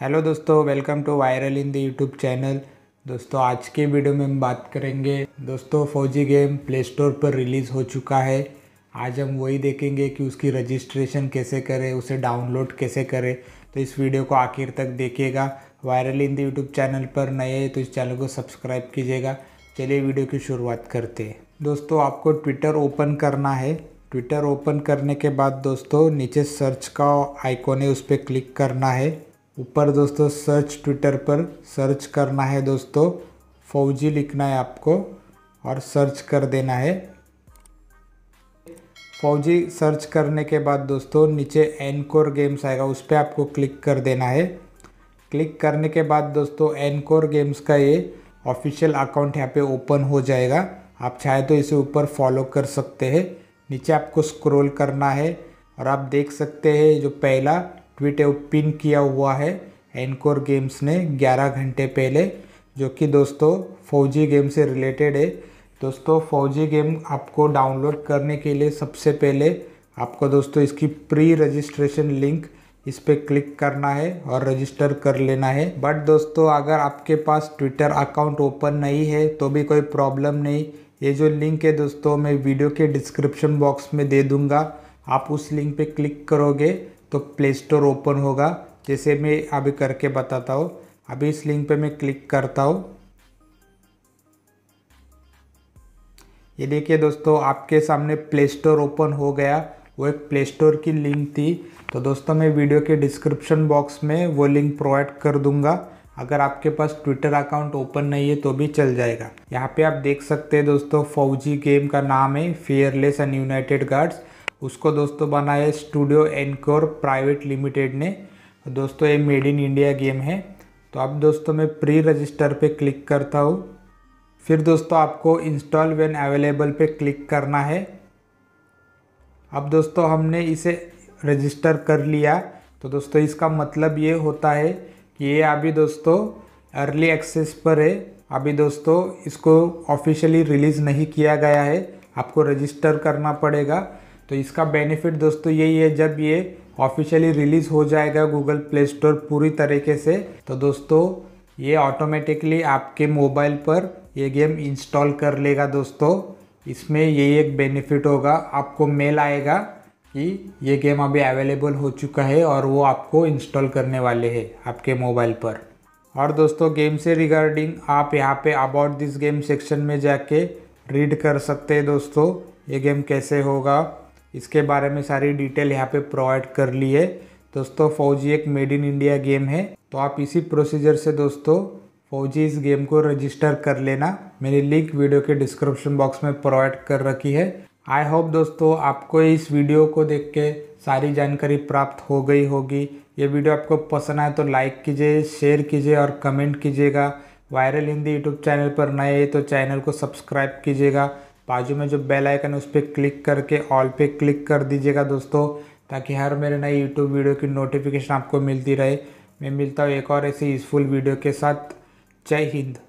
Hello दोस्तों, welcome to viral Hindi YouTube channel. दोस्तों आज के वीडियो में हम बात करेंगे दोस्तों फौजी गेम प्ले स्टोर पर रिलीज़ हो चुका है। आज हम वही देखेंगे कि उसकी रजिस्ट्रेशन कैसे करें, उसे डाउनलोड कैसे करें। तो इस वीडियो को आखिर तक देखिएगा। वायरल हिंदी यूट्यूब चैनल पर नए हैं तो इस चैनल को सब्सक्राइब कीजिएगा। चलिए वीडियो की शुरुआत करते हैं। दोस्तों आपको ट्विटर ओपन करना है। ट्विटर ओपन करने के बाद दोस्तों नीचे सर्च का आइकॉन है, उस पर क्लिक करना है। ऊपर दोस्तों सर्च ट्विटर पर सर्च करना है। दोस्तों फौजी लिखना है आपको और सर्च कर देना है फौजी। सर्च करने के बाद दोस्तों नीचे एनकोर गेम्स आएगा, उस पर आपको क्लिक कर देना है। क्लिक करने के बाद दोस्तों एनकोर गेम्स का ये ऑफिशियल अकाउंट यहाँ पे ओपन हो जाएगा। आप चाहे तो इसे ऊपर फॉलो कर सकते हैं। नीचे आपको स्क्रॉल करना है और आप देख सकते हैं जो पहला ट्वीट है वो पिन किया हुआ है एनकोर गेम्स ने 11 घंटे पहले, जो कि दोस्तों फौजी गेम से रिलेटेड है। दोस्तों फौजी गेम आपको डाउनलोड करने के लिए सबसे पहले आपको दोस्तों इसकी प्री रजिस्ट्रेशन लिंक इस पर क्लिक करना है और रजिस्टर कर लेना है। बट दोस्तों अगर आपके पास ट्विटर अकाउंट ओपन नहीं है तो भी कोई प्रॉब्लम नहीं। ये जो लिंक है दोस्तों मैं वीडियो के डिस्क्रिप्शन बॉक्स में दे दूँगा। आप उस लिंक पे क्लिक करोगे तो प्ले स्टोर ओपन होगा, जैसे मैं अभी करके बताता हूँ। अभी इस लिंक पे मैं क्लिक करता हूँ। ये देखिए दोस्तों आपके सामने प्ले स्टोर ओपन हो गया। वो एक प्ले स्टोर की लिंक थी, तो दोस्तों मैं वीडियो के डिस्क्रिप्शन बॉक्स में वो लिंक प्रोवाइड कर दूंगा। अगर आपके पास ट्विटर अकाउंट ओपन नहीं है तो भी चल जाएगा। यहाँ पे आप देख सकते हैं दोस्तों फौजी गेम का नाम है फियरलेस एंड यूनाइटेड गार्ड्स। उसको दोस्तों बनाया स्टूडियो एनकोर प्राइवेट लिमिटेड ने। दोस्तों ये मेड इन इंडिया गेम है। तो अब दोस्तों मैं प्री रजिस्टर पे क्लिक करता हूँ। फिर दोस्तों आपको इंस्टॉल व्हेन अवेलेबल पे क्लिक करना है। अब दोस्तों हमने इसे रजिस्टर कर लिया, तो दोस्तों इसका मतलब ये होता है कि ये अभी दोस्तों अर्ली एक्सेस पर है। अभी दोस्तों इसको ऑफिशियली रिलीज़ नहीं किया गया है, आपको रजिस्टर करना पड़ेगा। तो इसका बेनिफिट दोस्तों यही है, जब ये ऑफिशियली रिलीज़ हो जाएगा गूगल प्ले स्टोर पूरी तरीके से, तो दोस्तों ये ऑटोमेटिकली आपके मोबाइल पर ये गेम इंस्टॉल कर लेगा। दोस्तों इसमें यही एक बेनिफिट होगा, आपको मेल आएगा कि ये गेम अभी अवेलेबल हो चुका है और वो आपको इंस्टॉल करने वाले हैं आपके मोबाइल पर। और दोस्तों गेम से रिगार्डिंग आप यहाँ पे अबाउट दिस गेम सेक्शन में जाके रीड कर सकते हैं। दोस्तों ये गेम कैसे होगा इसके बारे में सारी डिटेल यहाँ पे प्रोवाइड कर ली है। दोस्तों फौजी एक मेड इन इंडिया गेम है, तो आप इसी प्रोसीजर से दोस्तों फौजी इस गेम को रजिस्टर कर लेना। मेरी लिंक वीडियो के डिस्क्रिप्शन बॉक्स में प्रोवाइड कर रखी है। आई होप दोस्तों आपको इस वीडियो को देख के सारी जानकारी प्राप्त हो गई होगी। ये वीडियो आपको पसंद आए तो लाइक कीजिए, शेयर कीजिए और कमेंट कीजिएगा। वायरल हिंदी यूट्यूब चैनल पर नए हैं तो चैनल को सब्सक्राइब कीजिएगा। बाजू में जो बेल आइकन है उस पर क्लिक करके ऑल पे क्लिक कर दीजिएगा दोस्तों, ताकि हर मेरे नए यूट्यूब वीडियो की नोटिफिकेशन आपको मिलती रहे। मैं मिलता हूँ एक और ऐसी यूजफुल वीडियो के साथ। जय हिंद।